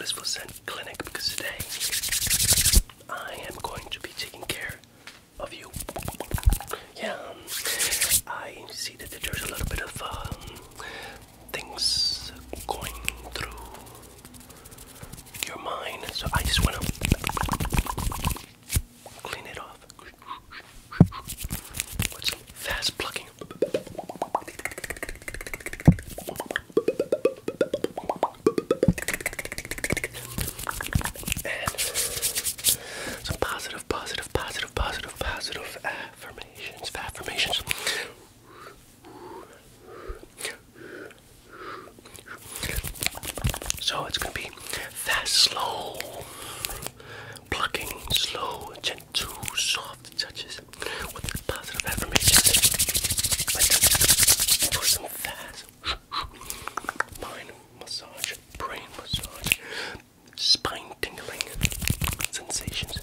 Blissful Zen clinic, because today I am going to be taking care of you. Yeah, I see that there's a little bit of things going through your mind, so I just want to clean it off with some fast plucking. Positive affirmations. So it's going to be fast, slow plucking, slow, gentle, soft touches with positive affirmations. For some fast mind massage, brain massage, spine tingling sensations.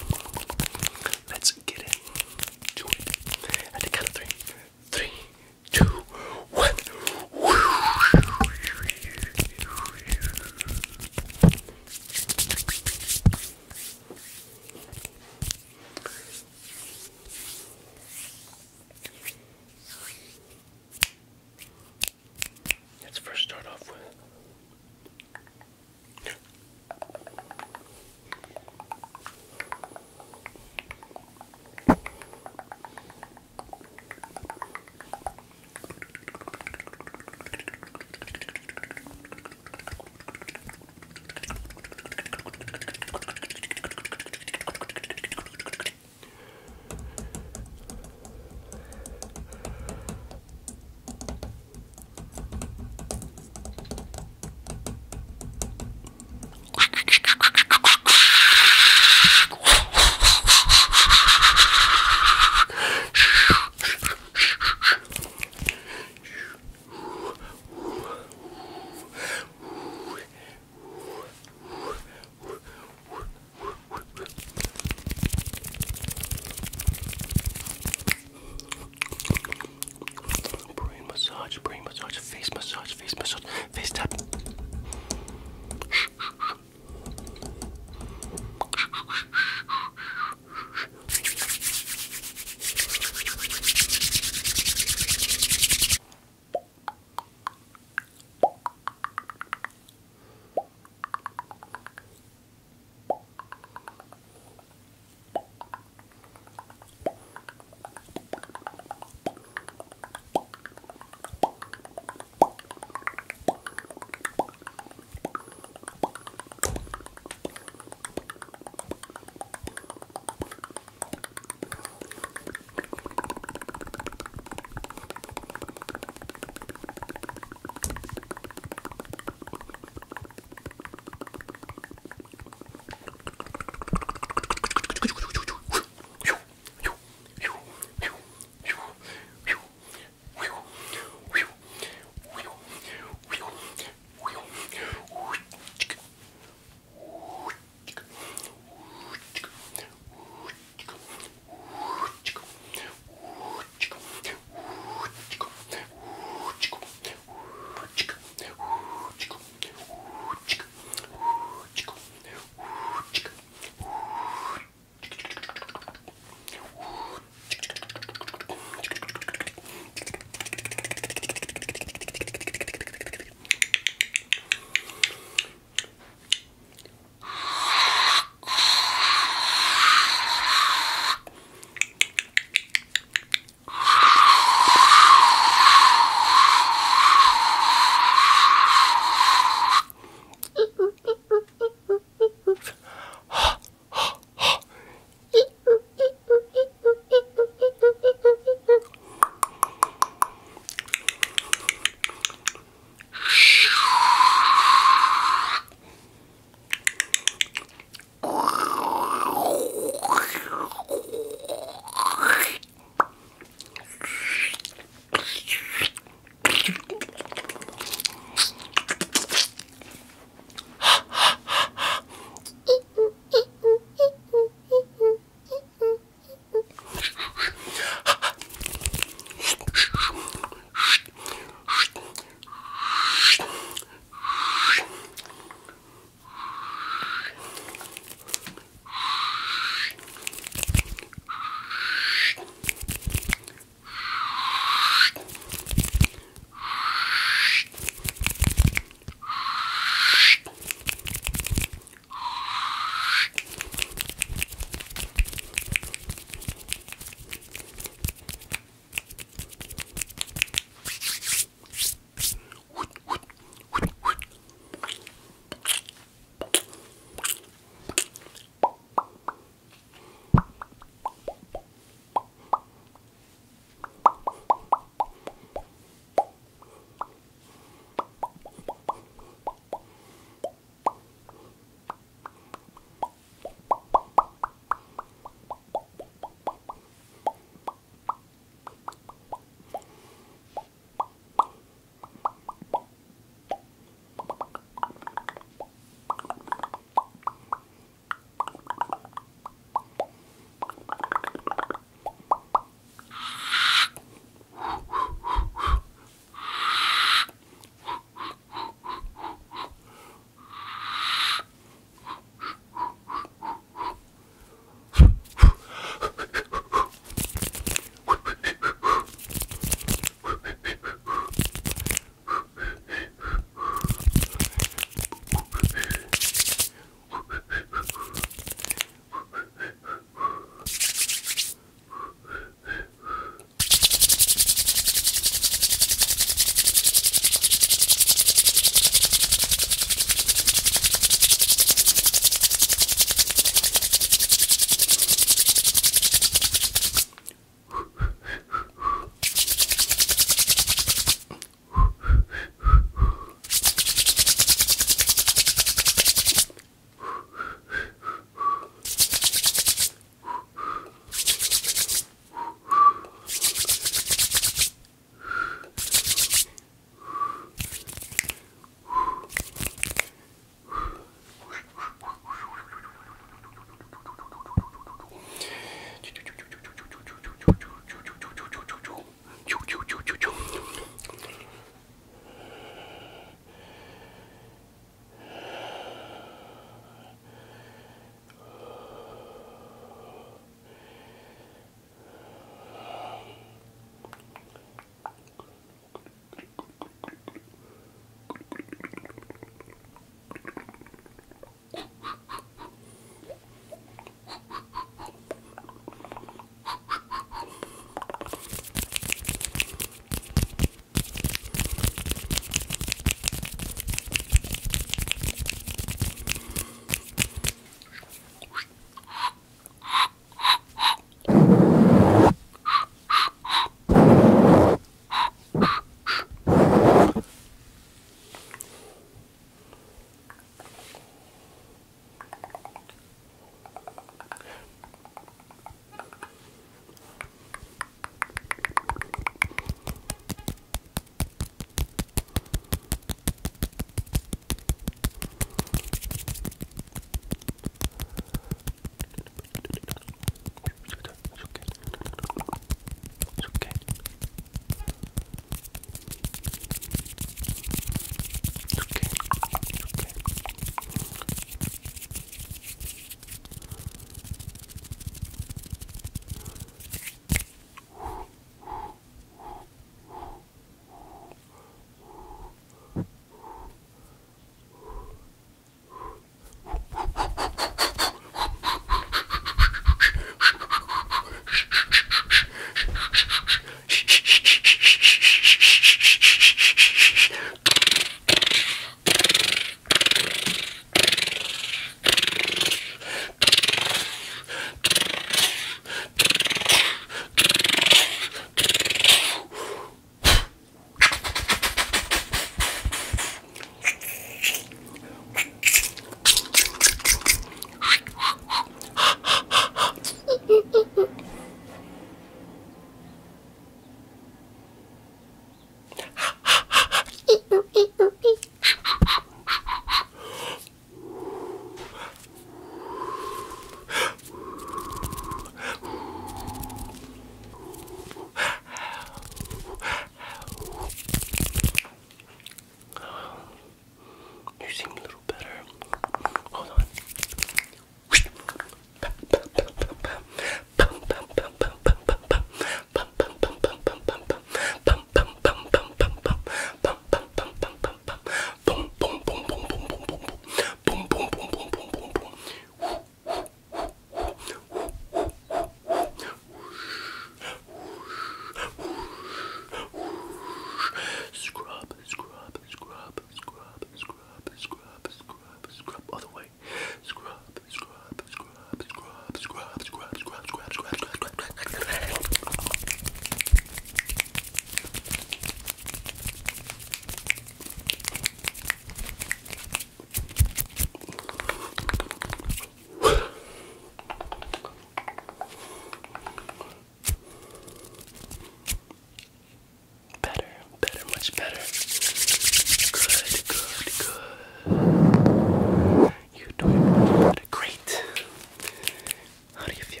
Briefchen.